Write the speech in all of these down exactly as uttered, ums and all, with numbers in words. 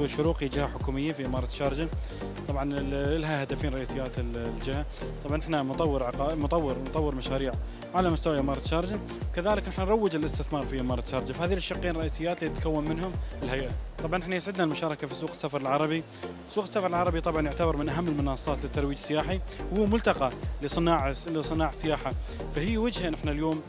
وتطوير الشروقي جهه حكوميه في اماره شارجه. طبعا لها هدفين رئيسيات الجهه، طبعا احنا مطور عقار مطور مطور مشاريع على مستوى اماره شارجه، وكذلك احنا نروج الاستثمار في اماره شارجه، فهذه الشقين الرئيسيات اللي تتكون منهم الهيئه. طبعا احنا يسعدنا المشاركه في سوق السفر العربي. سوق السفر العربي طبعا يعتبر من اهم المنصات للترويج السياحي، وهو ملتقى لصناع لصناع السياحه، فهي وجهه نحن اليوم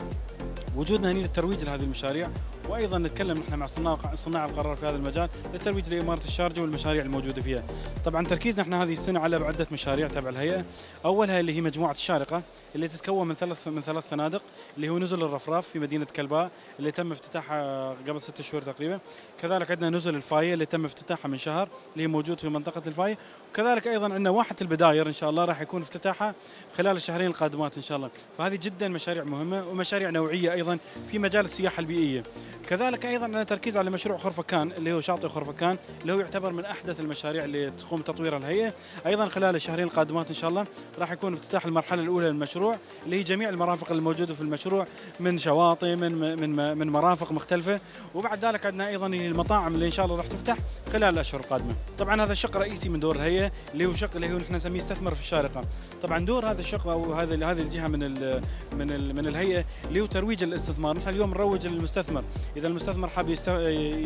وجودنا هنا للترويج لهذه المشاريع، وايضا نتكلم نحن مع صناع صناع القرار في هذا المجال للترويج لاماره الشارجه والمشاريع الموجوده فيها. طبعا تركيزنا احنا هذه السنه على عده مشاريع تبع الهيئه، اولها اللي هي مجموعه الشارقه اللي تتكون من ثلاث من ثلاث فنادق، اللي هو نزل الرفراف في مدينه كلباء اللي تم افتتاحها قبل ست شهور تقريبا، كذلك عندنا نزل الفايه اللي تم افتتاحها من شهر اللي هي موجود في منطقه الفايه، وكذلك ايضا عندنا واحه البداير ان شاء الله راح يكون افتتاحها خلال الشهرين القادمات ان شاء الله. فهذه جدا مشاريع مهمه ومشاريع نوعيه ايضا في مجال السياحه البيئيه. كذلك ايضا عندنا تركيز على مشروع خرفكان اللي هو شاطئ خرفكان اللي هو يعتبر من احدث المشاريع اللي تقوم تطويرها الهيئه، ايضا خلال الشهرين القادمات ان شاء الله راح يكون افتتاح المرحله الاولى للمشروع اللي هي جميع المرافق الموجوده في المشروع من شواطئ من من من مرافق مختلفه، وبعد ذلك عندنا ايضا المطاعم اللي ان شاء الله راح تفتح خلال الاشهر القادمه. طبعا هذا شق رئيسي من دور الهيئه اللي هو شق اللي هو نحن نسميه استثمر في الشارقه. طبعا دور هذا الشق او هذه هذه الجهه من ال من ال من الهيئه اللي هو ترويج الاستثمار. نحن اليوم نروج للمستثمر، إذا المستثمر حاب يستو...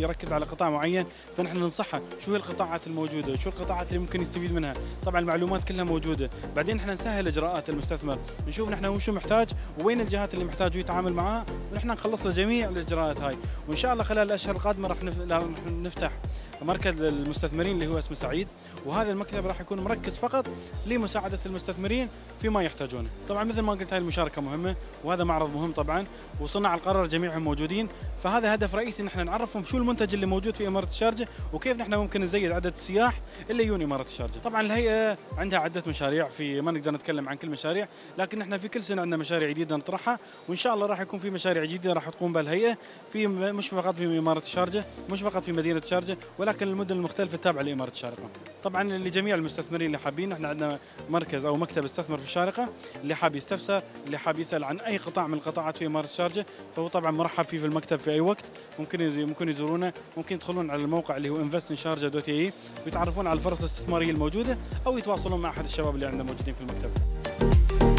يركز على قطاع معين فنحن ننصحه شو هي القطاعات الموجودة، شو القطاعات اللي ممكن يستفيد منها، طبعا المعلومات كلها موجودة، بعدين نحن نسهل إجراءات المستثمر، نشوف نحن هو شو محتاج وين الجهات اللي محتاج يتعامل معها، ونحن نخلص له جميع الإجراءات هاي، وإن شاء الله خلال الأشهر القادمة راح نفتح مركز المستثمرين اللي هو اسمه سعيد، وهذا المكتب راح يكون مركز فقط لمساعدة المستثمرين فيما يحتاجونه. طبعا مثل ما قلت هاي المشاركة مهمة وهذا معرض مهم طبعا، وصناع القرار جميعهم موجودين، فهذا هدف رئيسي نحن نعرفهم شو المنتج اللي موجود في إمارة الشارجة وكيف نحن ممكن نزيد عدد السياح اللي يجون إمارة الشارجة. طبعا الهيئة عندها عدة مشاريع، في ما نقدر نتكلم عن كل مشاريع، لكن نحن في كل سنة عندنا مشاريع جديدة نطرحها، وإن شاء الله راح يكون في مشاريع جديدة راح تقوم بها الهيئة في مش فقط في إمارة الشارجة، مش فقط في مدينة الشارجة، ولكن المدن المختلفة التابعة لإمارة الشارقة. طبعا لجميع المستثمرين اللي حابين نحن عندنا مركز أو مكتب استثمر في الشارقة، اللي حاب يستفسر، اللي حاب يسأل عن أي قطاع من القطاعات في إمارة الشارجة فهو طبعا مرحب فيه في المكتب في اي وقت، ممكن ممكن يزورونا، ممكن يدخلون على الموقع اللي هو investinsharjah.ae ويتعرفون على الفرص الاستثمارية الموجودة، او يتواصلون مع احد الشباب اللي عندنا موجودين في المكتب.